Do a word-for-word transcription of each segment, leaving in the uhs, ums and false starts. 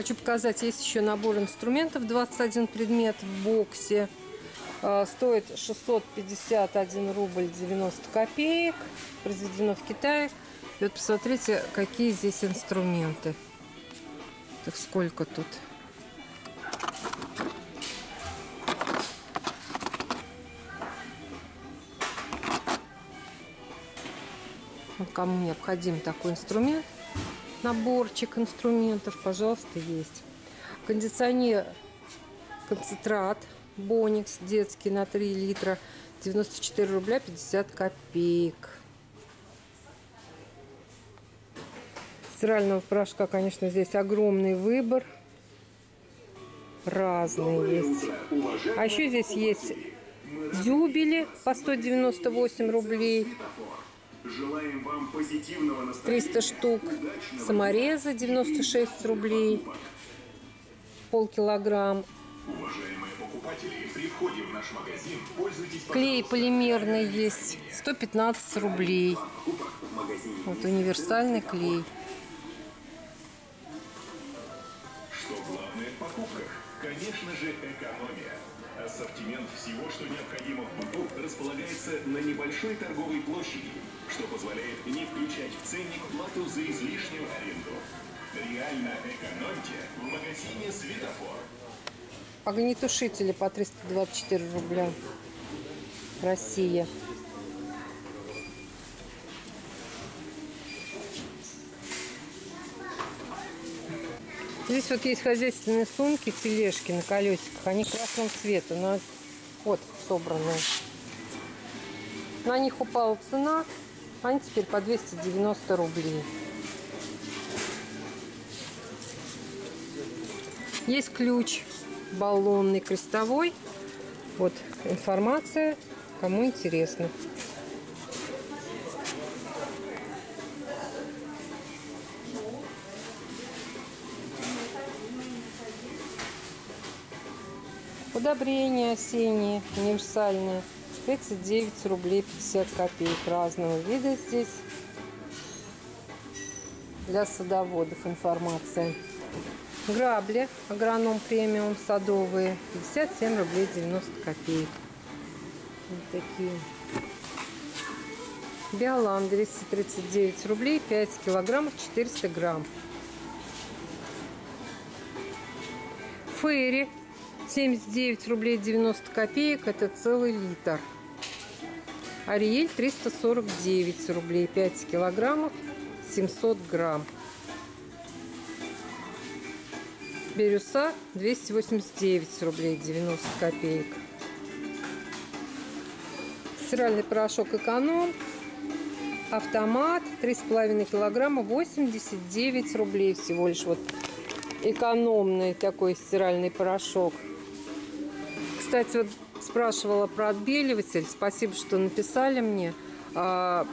Хочу показать, есть еще набор инструментов, двадцать один предмет в боксе. Стоит шестьсот пятьдесят один рубль девяносто копеек. Произведено в Китае. И вот посмотрите, какие здесь инструменты. Так сколько тут. Вот кому необходим такой инструмент, наборчик инструментов, пожалуйста, есть. Кондиционер, концентрат боникс детский на три литра, девяносто четыре рубля пятьдесят копеек. Стирального порошка, конечно, здесь огромный выбор. Разные есть. А еще здесь есть дюбели по сто девяносто восемь рублей. Желаем вам позитивного настроения. триста штук. Саморезы девяносто шесть рублей. Полкилограмма. Уважаемые покупатели, при входе в наш магазин пользуйтесь... Клей полимерный есть. сто пятнадцать рублей. Вот универсальный клей. Что главное в покупках? Конечно же, экономия. Ассортимент всего, что необходимо в быту, располагается на небольшой торговой площади, что позволяет не включать в ценник плату за излишнюю аренду. Реально экономьте в магазине «Светофор». Огнетушители по триста двадцать четыре рубля. Россия. Здесь вот есть хозяйственные сумки, тележки на колесиках. Они красного цвета. На... Вот, собранные. На них упала цена. Они теперь по двести девяносто рублей. Есть ключ баллонный, крестовой. Вот информация, кому интересно. Удобрения осенние, универсальные, тридцать девять рублей пятьдесят копеек. Разного вида здесь. Для садоводов информация. Грабли агроном премиум садовые, пятьдесят семь рублей девяносто копеек. Вот такие. Биолан двести тридцать девять рублей, пять килограммов четыреста грамм. Фейри. семьдесят девять рублей девяносто копеек. Это целый литр. Ариэль триста сорок девять рублей. пять килограммов семьсот грамм. Бирюса двести восемьдесят девять рублей девяносто копеек. Стиральный порошок эконом. Автомат три с половиной килограмма. восемьдесят девять рублей всего лишь. Вот экономный такой стиральный порошок. Кстати, вот спрашивала про отбеливатель. Спасибо, что написали мне, что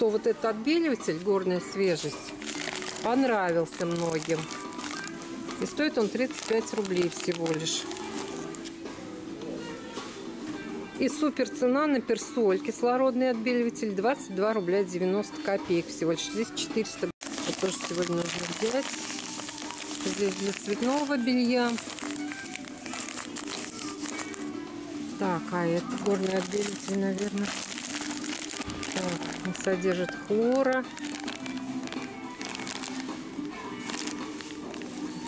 вот этот отбеливатель «Горная свежесть» понравился многим. И стоит он тридцать пять рублей всего лишь. И супер цена на персоль. Кислородный отбеливатель двадцать два рубля девяносто копеек всего лишь. Здесь четыреста. Это тоже сегодня нужно взять. Здесь для цветного белья. Так, а это горный отбелитель, наверное. Так, он содержит хлора.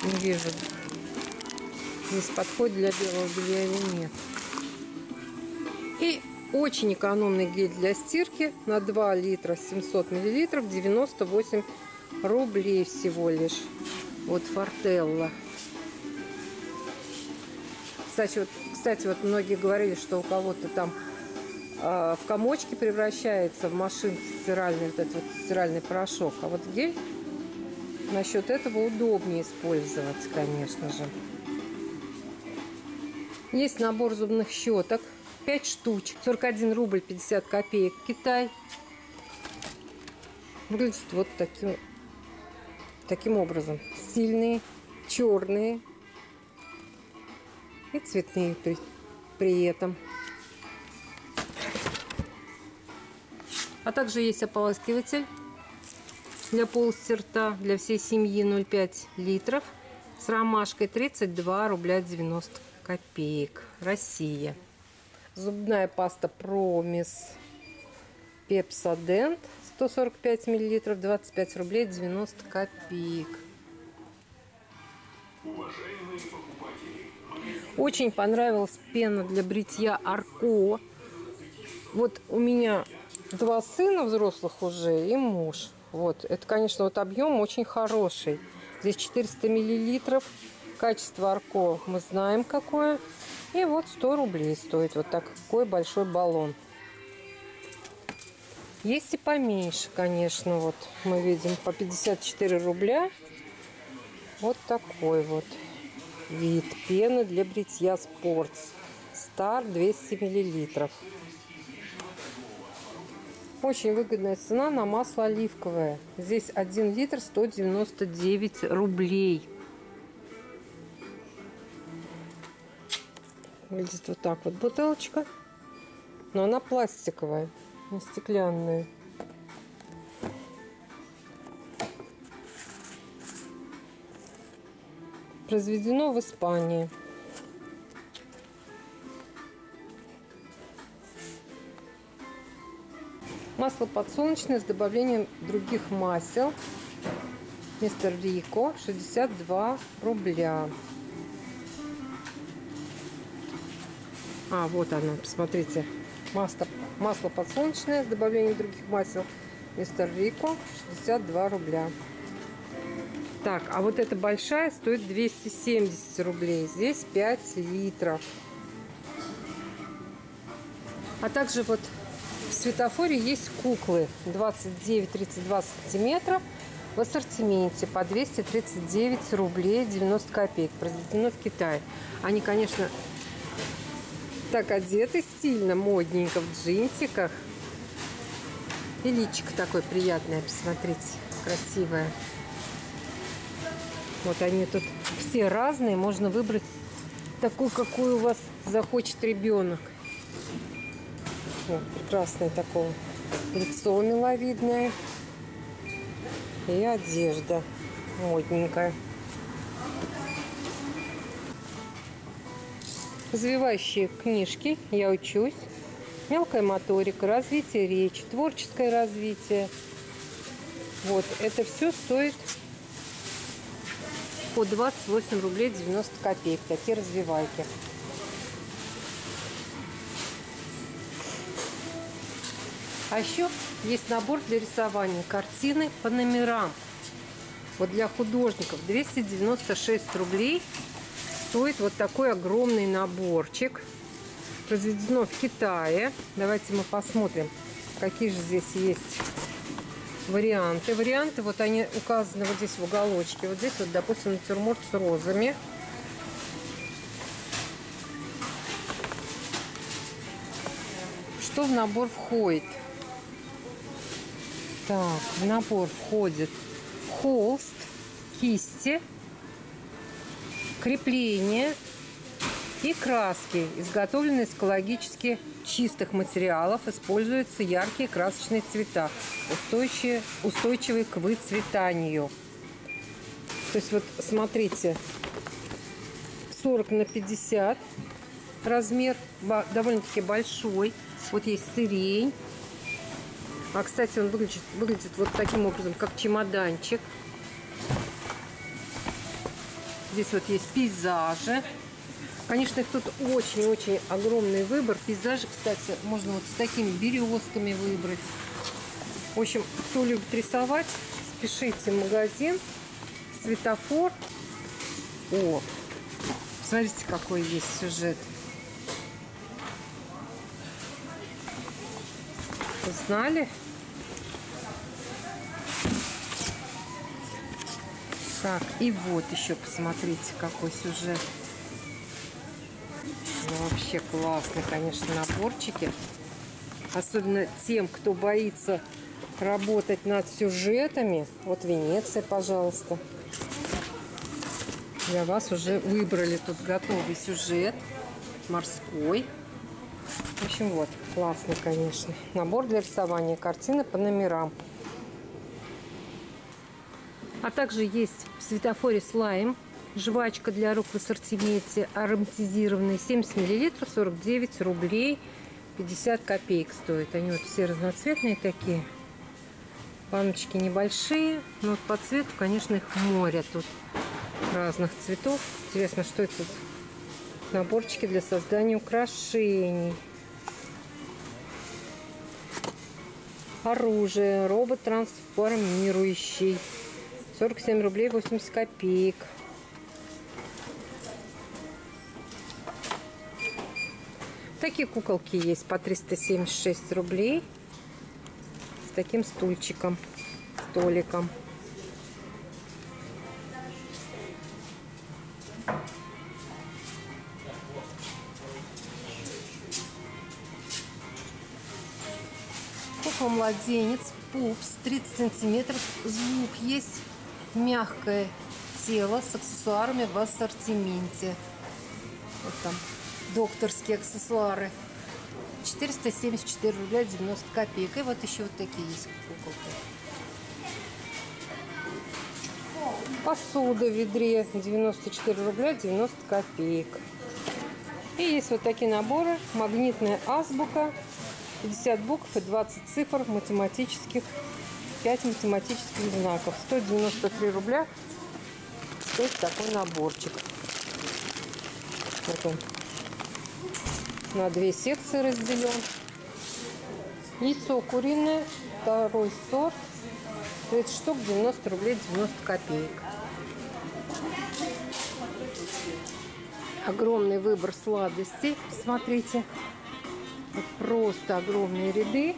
Не вижу, здесь подходит для белого белья или нет. И очень экономный гель для стирки на два литра семьсот миллилитров, девяносто восемь рублей всего лишь. Вот фартелла. Кстати, вот, кстати, вот многие говорили, что у кого-то там э, в комочки превращается в машинке стиральный, вот этот вот стиральный порошок. А вот гель насчет этого удобнее использовать, конечно же. Есть набор зубных щеток. пять штучек. сорок один рубль пятьдесят копеек. Китай. Выглядит вот таким, таким образом. Сильные, черные. И цветные при, при этом. А также есть ополаскиватель для полости рта для всей семьи ноль пять литров. с ромашкой тридцать два рубля девяносто копеек. Россия. Зубная паста Промис Пепсодент сто сорок пять миллилитров двадцать пять рублей девяносто копеек. Очень понравилась пена для бритья Арко. Вот у меня два сына взрослых уже и муж. Вот. Это, конечно, вот объем очень хороший. Здесь четыреста миллилитров. Качество Арко мы знаем какое. И вот сто рублей стоит вот такой большой баллон. Есть и поменьше, конечно. Вот мы видим по пятьдесят четыре рубля. Вот такой вот вид пены для бритья Sports Star двести миллилитров. Очень выгодная цена на масло оливковое. Здесь один литр сто девяносто девять рублей. Выглядит вот так вот бутылочка. Но она пластиковая, не стеклянная. Произведено в Испании. Масло подсолнечное с добавлением других масел. Мистер Рико шестьдесят два рубля. А, вот оно, посмотрите. Масло, масло подсолнечное с добавлением других масел. Мистер Рико шестьдесят два рубля. Так, а вот эта большая стоит двести семьдесят рублей. Здесь пять литров. А также вот... В Светофоре есть куклы двадцать девять тридцать два сантиметра в ассортименте по двести тридцать девять рублей девяносто копеек. Произведено в Китае. Они, конечно, так одеты стильно, модненько, в джинсиках. И личико такое приятное, посмотрите, красивое. Вот они тут все разные, можно выбрать такую, какую у вас захочет ребенок. Прекрасное такое лицо миловидное и одежда модненькая. Развивающие книжки «Я учусь», «Мелкая моторика», «Развитие речи», «Творческое развитие». Вот это все стоит по двадцать восемь рублей девяносто копеек. Такие развивайки. А еще есть набор для рисования картины по номерам. Вот для художников двести девяносто шесть рублей стоит вот такой огромный наборчик. Произведено в Китае. Давайте мы посмотрим, какие же здесь есть варианты. Варианты, вот они указаны вот здесь в уголочке. Вот здесь вот, допустим, натюрморт с розами. Что в набор входит? Так, в набор входит холст, кисти, крепление и краски, изготовленные из экологически чистых материалов. Используются яркие красочные цвета, устойчивые, устойчивые к выцветанию. То есть вот смотрите, сорок на пятьдесят размер, довольно-таки большой. Вот есть сирень. А, кстати, он выглядит, выглядит вот таким образом, как чемоданчик. Здесь вот есть пейзажи. Конечно, их тут очень-очень огромный выбор. Пейзажи, кстати, можно вот с такими березками выбрать. В общем, кто любит рисовать, спешите в магазин Светофор. О, смотрите, какой есть сюжет. Знали, так, и вот еще посмотрите, какой сюжет. Ну, вообще классные, конечно, наборчики, особенно тем, кто боится работать над сюжетами. Вот Венеция, пожалуйста, для вас уже выбрали тут готовый сюжет морской. В общем, вот, классный, конечно. Набор для рисования картины по номерам. А также есть в Светофоре слайм Жвачка для рук в ассортименте ароматизированная, семьдесят миллилитров, сорок девять рублей пятьдесят копеек стоит. Они вот все разноцветные такие. Баночки небольшие, но по цвету, конечно, их море. Тут разных цветов. Интересно, что это? Наборчики для создания украшений. Оружие. Робот трансформирующий. сорок семь рублей восемьдесят копеек. Такие куколки есть по триста семьдесят шесть рублей. С таким стульчиком, столиком. Кукла-младенец, пупс, тридцать сантиметров, звук есть, мягкое тело с аксессуарами в ассортименте. Вот там докторские аксессуары. четыреста семьдесят четыре рубля девяносто копеек. И вот еще вот такие есть куколки. Посуда в ведре девяносто четыре рубля девяносто копеек. И есть вот такие наборы. Магнитная азбука. пятьдесят букв и двадцать цифр математических. пять математических знаков. сто девяносто три рубля стоит такой наборчик. Вот он. На две секции разделен. Яйцо куриное, второй сорт, тридцать штук, девяносто рублей девяносто копеек. Огромный выбор сладостей, смотрите, вот просто огромные ряды.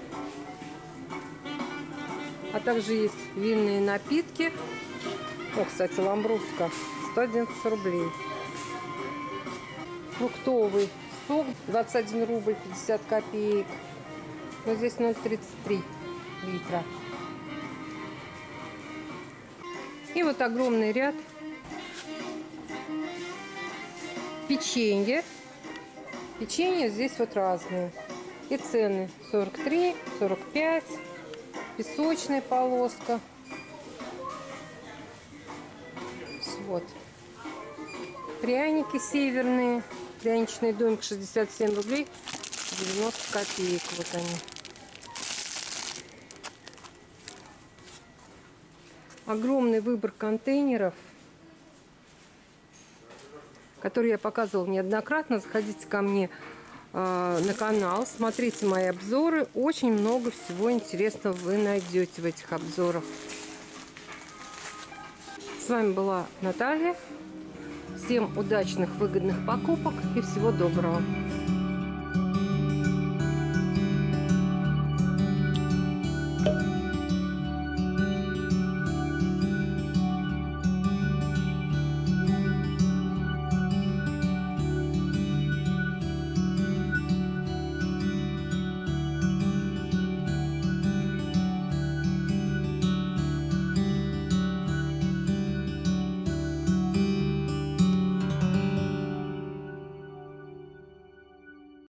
А также есть винные напитки. О, кстати, ламбруска, сто одиннадцать рублей. Фруктовый сок, двадцать один рубль пятьдесят копеек. Но здесь ноль тридцать три литра. И вот огромный ряд. Печенье. Печенье здесь вот разные. И цены сорок три, сорок пять. Песочная полоска. Вот. Пряники северные. Пряничный домик шестьдесят семь рублей девяносто копеек. Вот они. Огромный выбор контейнеров, которые я показывала неоднократно. Заходите ко мне э, на канал, смотрите мои обзоры. Очень много всего интересного вы найдете в этих обзорах. С вами была Наталья. Всем удачных, выгодных покупок и всего доброго!